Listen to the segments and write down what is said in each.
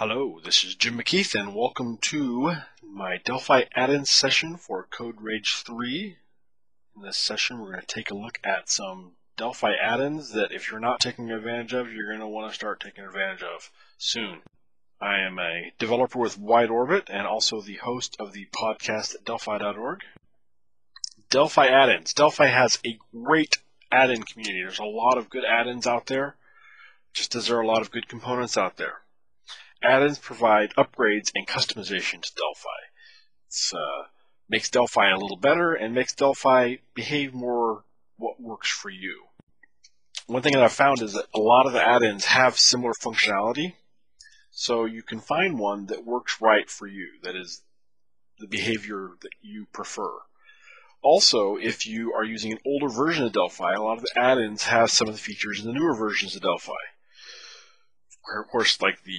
Hello, this is Jim McKeith and welcome to my Delphi add-in session for Code Rage 3. In this session we're going to take a look at some Delphi add-ins that if you're not taking advantage of, you're going to want to start taking advantage of soon. I am a developer with Wide Orbit and also the host of the podcast at Delphi.org. Delphi add-ins. Delphi has a great add-in community. There's a lot of good add-ins out there, just as there are a lot of good components out there. Add-ins provide upgrades and customization to Delphi. It makes Delphi a little better and makes Delphi behave more what works for you. One thing that I've found is that a lot of the add-ins have similar functionality, so you can find one that works right for you, that is the behavior that you prefer. Also, if you are using an older version of Delphi, a lot of the add-ins have some of the features in the newer versions of Delphi. Of course, like the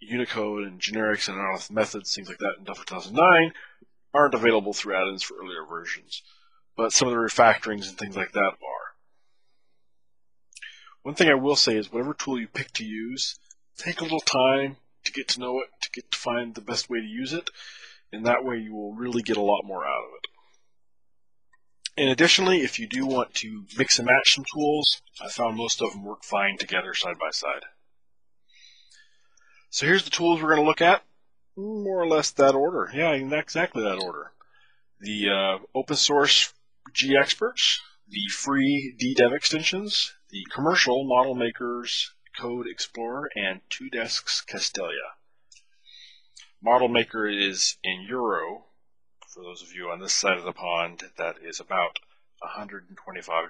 Unicode and generics and unorthodox methods, things like that in Delphi 2009 aren't available through add-ins for earlier versions, but some of the refactorings and things like that are. One thing I will say is whatever tool you pick to use, take a little time to get to know it, to get to find the best way to use it, and that way you will really get a lot more out of it. And additionally, if you do want to mix and match some tools, I found most of them work fine together side by side. So here's the tools we're going to look at, more or less that order. Yeah, exactly that order. The open source GExperts, the free DDEV extensions, the commercial ModelMaker's Code Explorer, and TwoDesk's Castellia. ModelMaker is in euro. For those of you on this side of the pond, that is about $125.